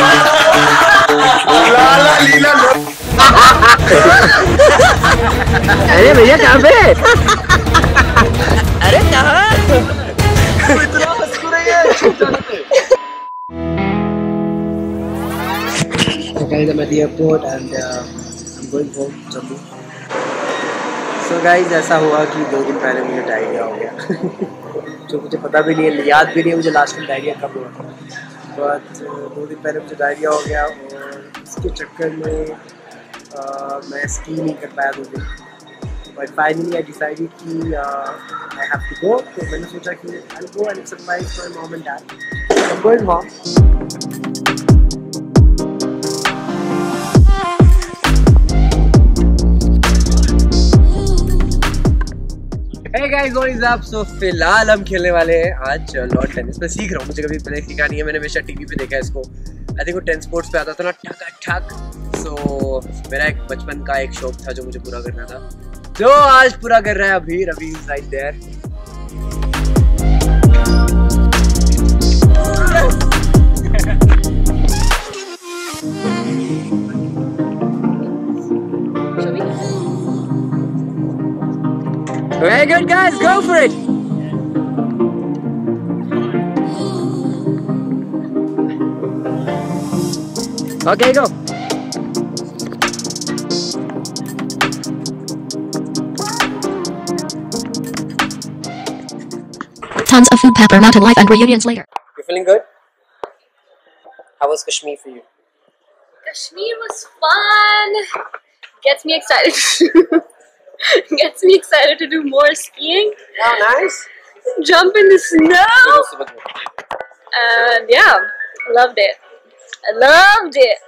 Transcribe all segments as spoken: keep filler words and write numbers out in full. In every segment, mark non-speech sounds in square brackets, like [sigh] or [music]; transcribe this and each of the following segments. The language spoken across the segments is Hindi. लाला लीला अरे भैया कहाँ पे? अरे कहाँ? इतना मुस्कुर Guys, I'm at the airport and uh, I'm going home Jammu. So guys, ऐसा हुआ कि दो दिन पहले मुझे डायरिया हो गया जो मुझे पता भी नहीं है, याद भी नहीं है मुझे लास्ट में डायरिया कब हुआ था। बट दो दिन पहले मुझे डायरिया हो गया और इसके चक्कर में आ, मैं स्की नहीं कर पाया दो दिन। बट फाइनली आई डिसाइडेड कि आई हैव टू गो, तो मैंने सोचा कि I will go and surprise my mom and dad. I am going home. Hey guys, what is up? So फिलहाल हम खेलने वाले हैं आज लॉन टेनिस। मैं सीख रहा हूँ, मुझे कभी पहले सीखा नहीं है, मैंने हमेशा टीवी पे देखा है इसको। आई थिंक वो टेन स्पोर्ट्स पे आता था ना, ठक ठक। सो मेरा एक बचपन का एक शौक था जो मुझे पूरा करना था, जो आज पूरा कर रहा है अभी Ravi right there. Very good guys, go for it! Okay, go! Tons of food, pepper, mountain life and reunions later. You feeling good? How was Kashmir for you? Kashmir was fun! Gets me excited. Gets me excited to do more skiing. Wow, nice. Jump in the snow. And yeah, loved it. I loved it.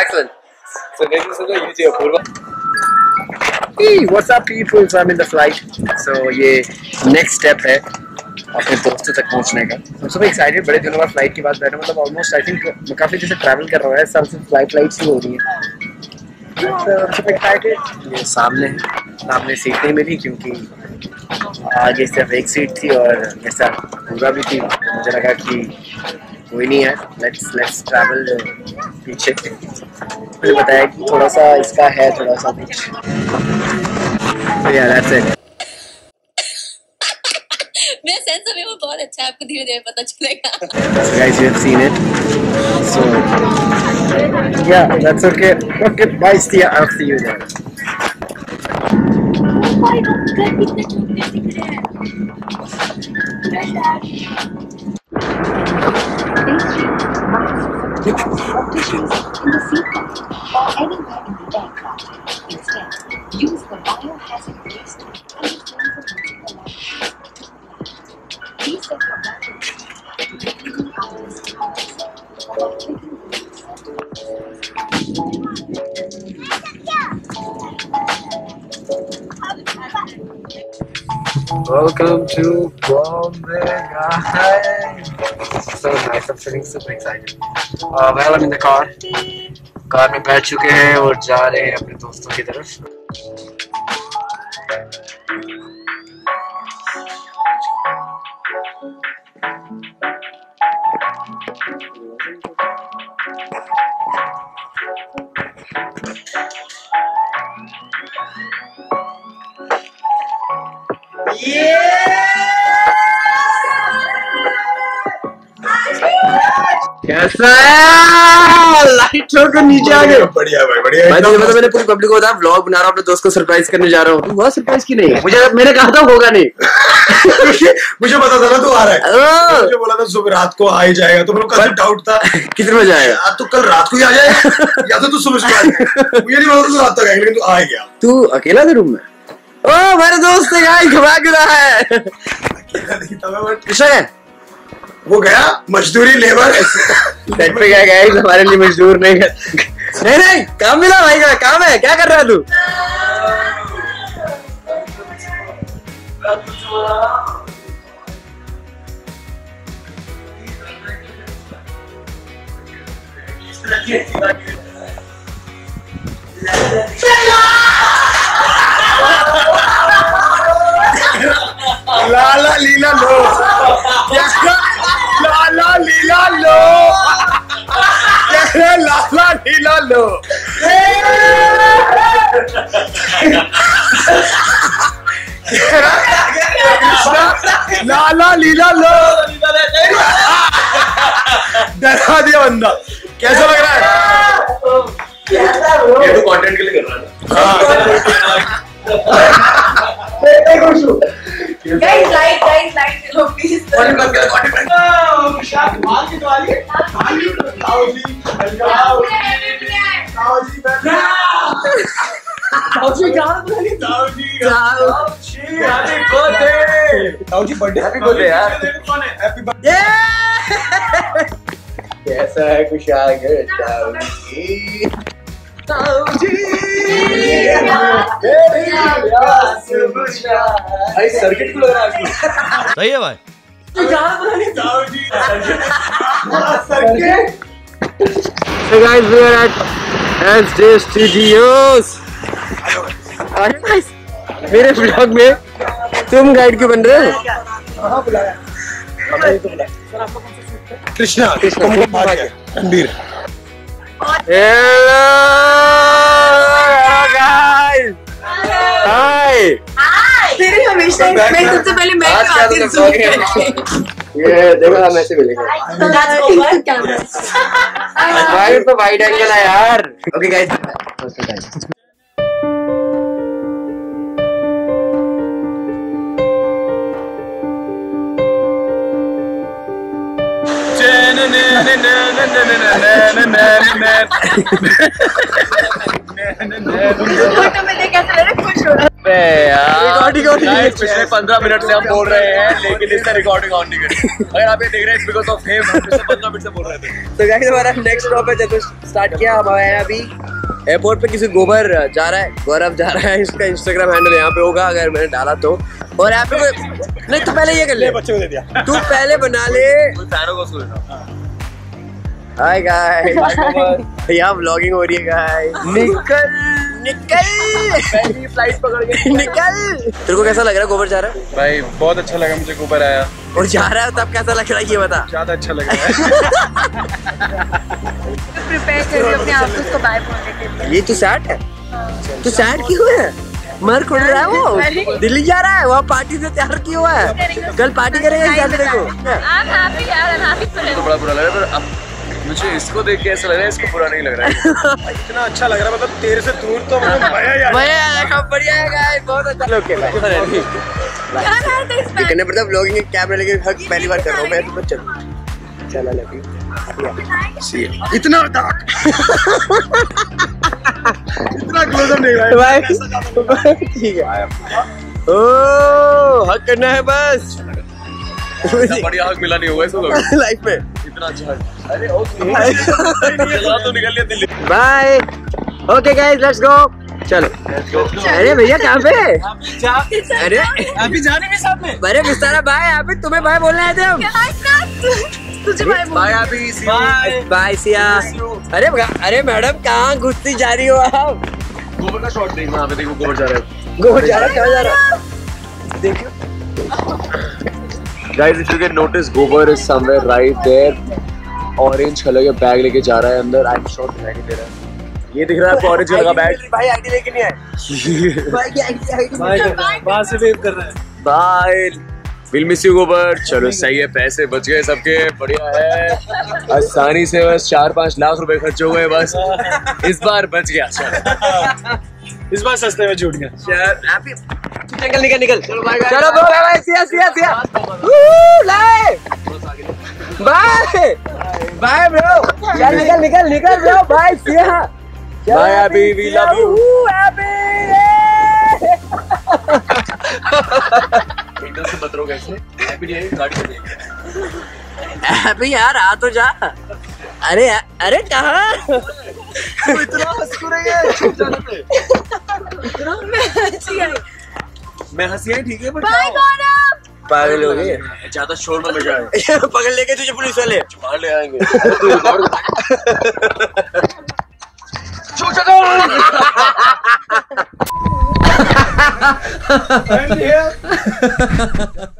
Excellent. So this is the YouTube Apurva. Hey, what's up people? So I'm in the flight. So ये next step है अपने दोस्तों तक पहुंचने का। I'm so excited. बड़े दिनों बाद flight के बाद बैठा, मतलब almost I think काफी जैसे travel कर रहा है, साल से flight flight ही हो रही है। ये सामने सामने सीट नहीं मिली क्योंकि आगे सिर्फ एक सीट थी और मेरे साथ पूरा भी थी। मुझे लगा कि कोई नहीं है, लेट्स लेट्स ट्रैवल पीछे। मुझे बताया कि थोड़ा सा इसका है, थोड़ा सा कुछ मेरा सेंस अभी वो बहुत अच्छा है, आपको धीरे धीरे पता चलेगा। Guys you have seen it, so yeah, that's okay. Okay, bye, see ya. I'll see you there. Oh my God, guys, कितने छोटे दिख रहे हैं। Welcome to Bombay, guys. So nice. I'm feeling super excited. Uh, well, I'm in the car. Car में बैठ चुके हैं और जा रहे हैं अपने दोस्तों की तरफ। Yeah! कैसा है? लाइटों के नीचे आ गए। बढ़िया भाई, बढ़िया। भाई तो मैंने पूरी पब्लिक को बताया व्लॉग बना रहा हूँ, अपने दोस्त को सरप्राइज करने जा रहा हूँ। तू बहुत सरप्राइज की नहीं है, मुझे मैंने कहा था होगा नहीं। मुझे पता था ना तू आ रहा है, मुझे बोला था सुबह रात को आ ही जाएगा। तो मेरे को काफी डाउट था कितने बजे आएगा, तू कल रात को ही आ जाएगा या तो तू सुबह से आ जाएगा। मुझे नहीं पता तू रात तक आएगा, लेकिन तू आ गया। तू अकेला था रूम में? ओ मेरे दोस्त है यार, घबरा गया है। कृष्णा वो गया मजदूरी लेबर सेट पे गया। गाइस हमारे लिए मजदूर नहीं है। नहीं नहीं, काम मिला भाई का, काम है। क्या कर रहा है तू? लाला लीला लो, लाला लीला लो। बढ़िया बंदा। कैसा लग रहा है? ये तो कंटेंट के लिए कर रहा है। कैसा है कुशाल? गुड ताऊजी ताऊजी भाई सर्किट को लग रहा है। सही है भाई। ताऊजी circuit. So guys, we are at Anstay Studios. मेरे ब्लॉग में तुम गाइड क्यों बन रहे हो? बुलाया Krishna Krishna Ranbir. Hello guys, hi hi. तेरे हमेशा मैं सबसे पहले मैं आती हूं। ये देखो हम ऐसे मिलेंगे। भाई तो वाइड एंगल है यार। ओके गाइस, पिछले पंद्रह मिनट से हम बोल रहे हैं लेकिन इसका रिकॉर्डिंग ऑन नहीं करी। अगर आप ये देख रहे हैं बिकॉज ऑफ फेम, पंद्रह मिनट से बोल रहे थे। तो गाइस हमारा नेक्स्ट स्टॉप है, जब स्टार्ट किया हमारे अभी एयरपोर्ट पे किसी गोबर जा रहा है, गौरव जा रहा है। इसका इंस्टाग्राम हैंडल यहाँ पे होगा अगर मैंने डाला तो। और यहाँ पे नहीं तो पहले ये कर ले, बच्चों को दे दिया। तू पहले बना ले को। हाय गाइस, यहाँ व्लॉगिंग हो रही है गाइस। निकल निकल पहली फ्लाइट पकड़ के निकल। तेरे को कैसा लग रहा है? गोबर जा रहा है भाई। बहुत अच्छा लगा मुझे, गोबर आया और जा रहा है। तब कैसा लग रहा है ये बता? ज्यादा अच्छा लग रहा है। प्रिपेयर करिए अपने आप को बाय बोलने के लिए। ये तू सैड है? तू सैड क्यों है? मर खुल रहा है वो, दिल्ली जा रहा है। वहाँ पार्टी से तैयार क्यों हुआ है? कल पार्टी करेंगे। मुझे इसको देख के ऐसा लग रहा है, इसको बुरा नहीं लग रहा है। इतना अच्छा लग रहा है, मतलब तेरे से दूर तो मुझे मजा मजा बढ़िया है गाइस। बहुत अच्छा लुक है भाई। कितने बड़ा व्लॉगिंग है, कैमरा लेके हक पहली बार कर रहा हूं मैं। तो चल चला लगी सी इतना डार्क, इतना क्लोजर नहीं है भाई। ठीक है, ओ हक करना है बस। बढ़िया हक मिला नहीं होगा इसको लाइफ में। अरे ओके तो निकल लिया Delhi. Bye. Okay guys, let's go. चलो अरे भैया कहाँ पे? अरे अभी जाने के साथ में। अरे किस तरह बाय? यहाँ पे तुम्हें बाय बोलना है तुझे। बाय अभी बाय सिया। अरे अरे मैडम कहाँ घुसती जा रही हो आप? गोबर का शॉट नहीं। वहाँ पे देखो गोबर जा रहा है, गोबर जा रहा है। क्या जा रहा है देखो। Guys, if you can notice, Gobar is somewhere right there. Orange color का बैग लेके जा रहा है अंदर। I'm sure दिखाई नहीं दे रहा है। ये दिख रहा है orange color का बैग। भाई आईडी लेके नहीं आया। भाई क्या आईडी? भाई बाहर से वेव कर रहा है। Bye, we'll miss you Gobar। चलो सही है, पैसे बच गए सबके। बढ़िया है, आसानी से बस चार पाँच लाख रुपए खर्च हो गए बस। इस बार बच गया, इस बार सस्ते में छूट गया। निकल निकल निकल। चलो बाय बाय। चलो बाय बाय। सिया सिया सिया। लाए। Bye bye bro. चल निकल निकल निकल bro. Bye Siya. Bye Abhi. We love you Abhi. एकदम से बतरो कैसे? अभी ये गाड़ी से देख। अभी यार आ तो जा। अरे अरे कहाँ? इतना हंस क्यों रही है? छुप जाने पे। इतना मैं हंसी आई। मैं हंसी आई ठीक है बट पागल हो गए। ज्यादा शोर मत मचाए, पकड़ लेके तुझे पुलिस वाले मार ले आएंगे। चुछ दो। [laughs]